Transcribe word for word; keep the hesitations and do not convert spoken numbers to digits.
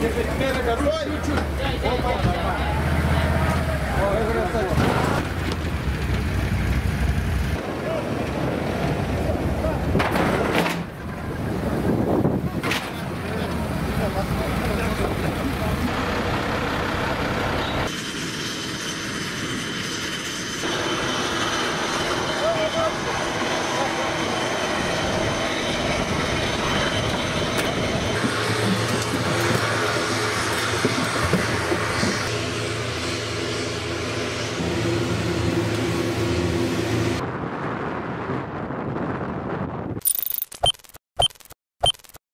Держи, держи, держи, держи.